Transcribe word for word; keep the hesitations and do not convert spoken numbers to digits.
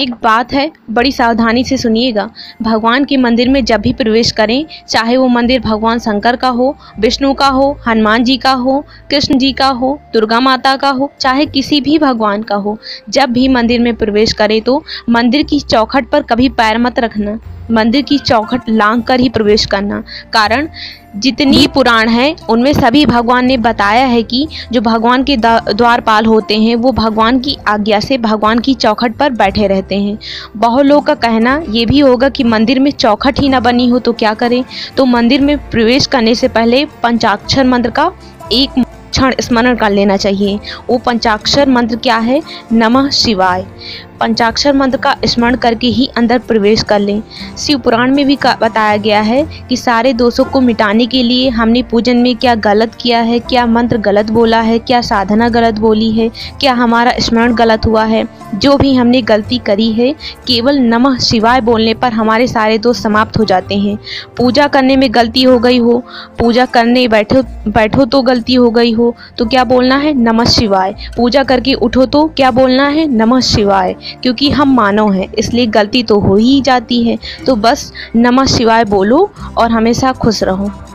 एक बात है, बड़ी सावधानी से सुनिएगा। भगवान के मंदिर में जब भी प्रवेश करें, चाहे वो मंदिर भगवान शंकर का हो, विष्णु का हो, हनुमान जी का हो, कृष्ण जी का हो, दुर्गा माता का हो, चाहे किसी भी भगवान का हो, जब भी मंदिर में प्रवेश करें तो मंदिर की चौखट पर कभी पैर मत रखना। मंदिर की चौखट लांघ कर ही प्रवेश करना, कारण जितनी पुराण है उनमें सभी भगवान ने बताया है कि जो भगवान के द्वारपाल होते हैं वो भगवान की आज्ञा से भगवान की चौखट पर बैठे रहते हैं। बहुत लोगों का कहना ये भी होगा कि मंदिर में चौखट ही ना बनी हो तो क्या करें, तो मंदिर में प्रवेश करने से पहले पंचाक्षर मंत्र का एक क्षण स्मरण कर लेना चाहिए। वो पंचाक्षर मंत्र क्या है? नमः शिवाय। पंचाक्षर मंत्र का स्मरण करके ही अंदर प्रवेश कर लें। शिव पुराण में भी बताया गया है कि सारे दोषों को मिटाने के लिए हमने पूजन में क्या गलत किया है, क्या मंत्र गलत बोला है, क्या साधना गलत बोली है, क्या हमारा स्मरण गलत हुआ है, जो भी हमने गलती करी है, केवल नमः शिवाय बोलने पर हमारे सारे दोष समाप्त हो जाते हैं। पूजा करने में गलती हो गई हो, पूजा करने बैठो बैठो तो गलती हो गई हो तो क्या बोलना है? नमः शिवाय। पूजा करके उठो तो क्या बोलना है? नमः शिवाय। क्योंकि हम मानव हैं, इसलिए गलती तो हो ही जाती है, तो बस नमः शिवाय बोलो और हमेशा खुश रहो।